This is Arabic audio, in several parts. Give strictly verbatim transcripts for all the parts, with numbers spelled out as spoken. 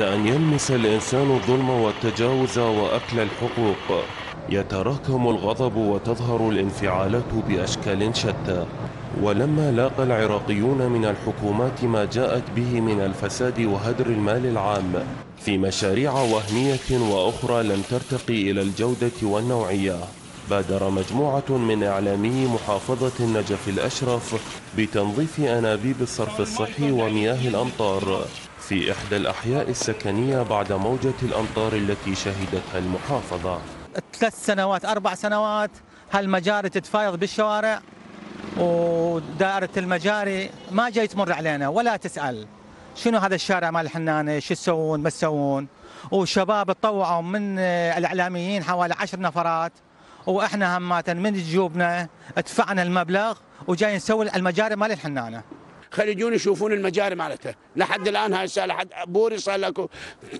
بعد أن يلمس الإنسان الظلم والتجاوز وأكل الحقوق يتراكم الغضب وتظهر الانفعالات بأشكال شتى. ولما لاقى العراقيون من الحكومات ما جاءت به من الفساد وهدر المال العام في مشاريع وهمية وأخرى لم ترتقي إلى الجودة والنوعية، بادر مجموعة من إعلامي محافظة النجف الأشرف بتنظيف أنابيب الصرف الصحي ومياه الأمطار في إحدى الأحياء السكنية بعد موجة الأمطار التي شهدتها المحافظة. ثلاث سنوات أربع سنوات هالمجاري تتفايض بالشوارع، ودائرة المجاري ما جاي تمر علينا ولا تسأل شنو هذا الشارع مال الحنانة، شو تسوون ما تسوون. وشباب تطوعوا من الإعلاميين حوالي عشر نفرات، واحنا هماتا من جيوبنا دفعنا المبلغ وجاي نسوي المجاري مال الحنانة. خليجون يشوفون المجاري مالته لحد الان، هاي الساعه لحد بوري صار لك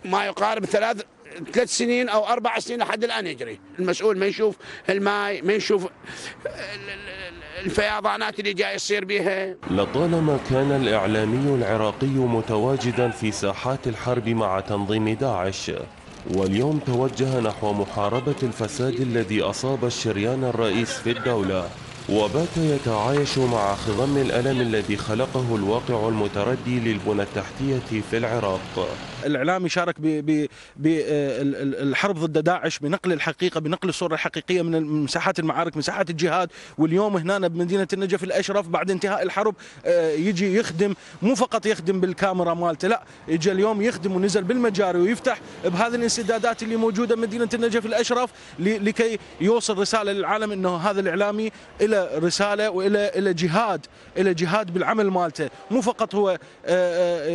ما يقارب ثلاث ثلاث سنين او اربع سنين لحد الان يجري. المسؤول ما يشوف الماي، ما يشوف الفيضانات اللي جاي يصير بيها. لطالما كان الاعلامي العراقي متواجدا في ساحات الحرب مع تنظيم داعش، واليوم توجه نحو محاربة الفساد الذي أصاب الشريان الرئيس في الدولة، وبات يتعايش مع خضم الألم الذي خلقه الواقع المتردي للبنى التحتية في العراق. الإعلام يشارك بالحرب ضد داعش بنقل الحقيقة، بنقل الصورة الحقيقية من مساحات المعارك، مساحات الجهاد. واليوم هنا بمدينة النجف الأشرف بعد انتهاء الحرب يجي يخدم، مو فقط يخدم بالكاميرا مالته، لا يجي اليوم يخدم ونزل بالمجاري ويفتح بهذه الانسدادات اللي موجودة بمدينة النجف الأشرف لكي يوصل رسالة للعالم أنه هذا الإعلامي إلى رسالة وإلى إلى جهاد، إلى جهاد بالعمل مالته، مو فقط هو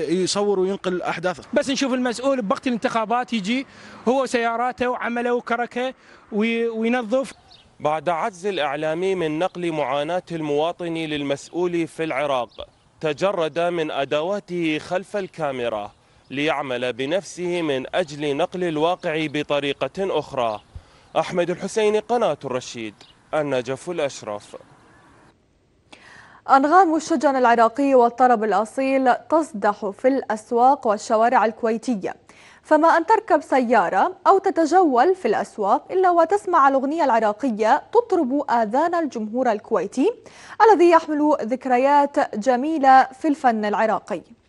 يصور وينقل الأحداث. بس نشوف المسؤول بوقت الانتخابات يجي هو سياراته وعمله وكركه وينظف. بعد عجز الإعلامي من نقل معاناة المواطن للمسؤول في العراق، تجرد من أدواته خلف الكاميرا ليعمل بنفسه من أجل نقل الواقع بطريقة أخرى. أحمد الحسين، قناة الرشيد، النجف الأشرف. أنغام الشجن العراقي والطرب الأصيل تصدح في الأسواق والشوارع الكويتية، فما أن تركب سيارة أو تتجول في الأسواق إلا وتسمع الأغنية العراقية تطرب آذان الجمهور الكويتي الذي يحمل ذكريات جميلة في الفن العراقي.